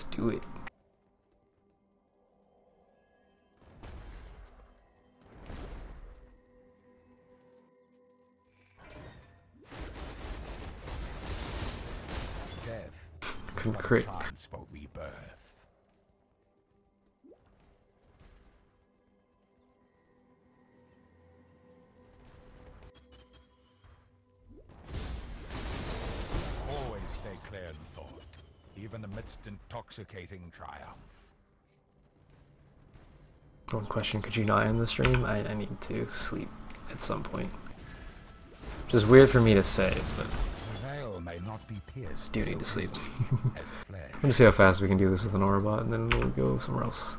Let's do it. Crit. For rebirth. Always stay clear in thought, even amidst intoxicating triumph. One question, could you not end the stream? I need to sleep at some point. Which is weird for me to say, but... do need to sleep. Let me see how fast we can do this with an Aurabot, and then we'll go somewhere else.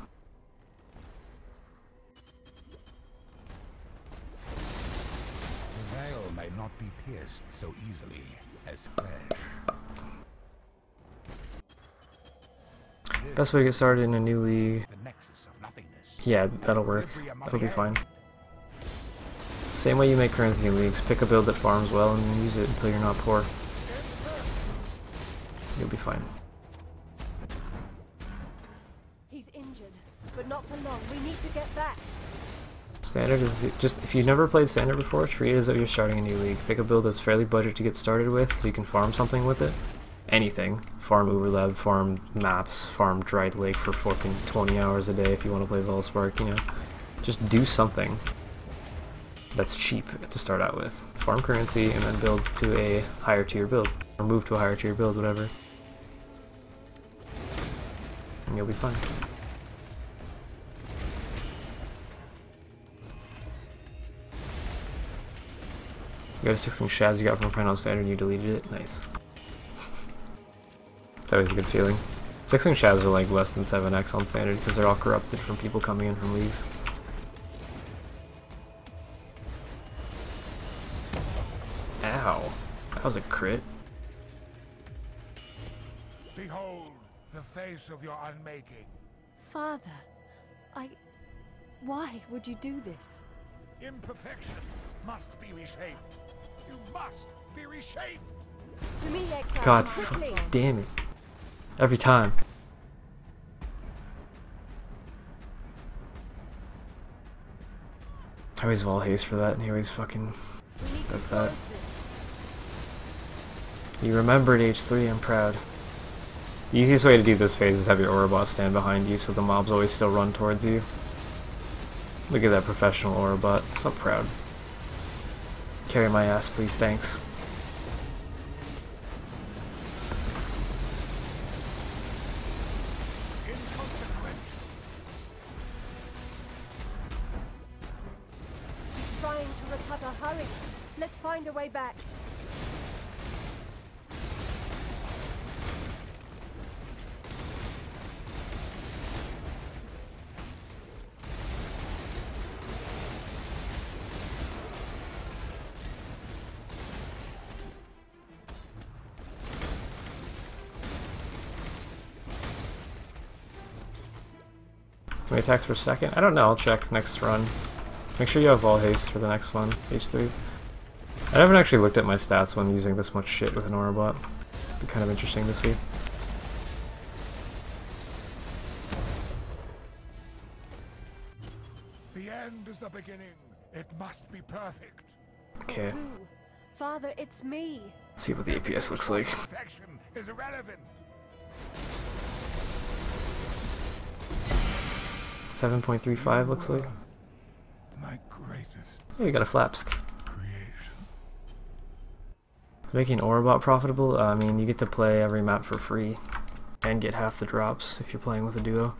The veil may not be pierced so easily as flesh. Best way to get started in a new league. Yeah, that'll work. That'll be fine. Same way you make currency in leagues. Pick a build that farms well and use it until you're not poor. You'll be fine. He's injured, but not for long. We need to get back. Standard is just if you've never played Standard before, treat it as though you're starting a new league. Pick a build that's fairly budget to get started with, so you can farm something with it. Anything. Farm Uber Lab, farm maps, farm Dried Lake for fucking 20 hours a day if you want to play Volspark. You know, just do something that's cheap to start out with. Farm currency and then build to a higher tier build, or move to a higher tier build, whatever. And you'll be fine. You gotta stick some shabs you got from Final Standard and you deleted it? Nice. It's always a good feeling. 6-inch shabs are like less than 7x on Standard because they're all corrupted from people coming in from leagues. Ow. That was a crit. Behold. The face of your unmaking. Father, why would you do this? Imperfection must be reshaped. You must be reshaped. To me, exile. God, fuck, damn it. Every time. I always wall haste for that, and he always fucking does that. You remembered H3, I'm proud. The easiest way to do this phase is have your Aurabot stand behind you so the mobs always still run towards you. Look at that professional Aurabot, so proud. Carry my ass please, thanks. He's trying to recover, hurry! Let's find a way back! How many attacks per second? I don't know, I'll check next run. Make sure you have all haste for the next one, H3. I haven't actually looked at my stats when using this much shit with an Aurabot. It'd be kind of interesting to see. The end is the beginning. It must be perfect. Okay. Ooh, Father, it's me. Let's see what the APS looks like. Perfection is irrelevant. 7.35 looks like. My greatest. Oh, you got a Flapsk. Creation. Making Aurabot profitable? I mean, you get to play every map for free and get half the drops if you're playing with a duo.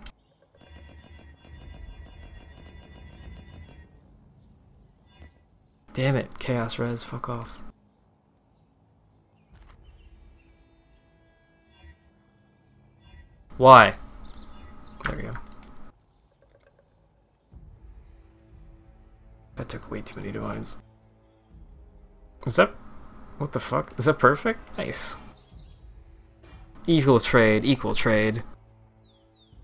Damn it, Chaos Res, fuck off. Why? There we go. That took way too many divines. Is that... what the fuck? Is that perfect? Nice. Equal trade, equal trade.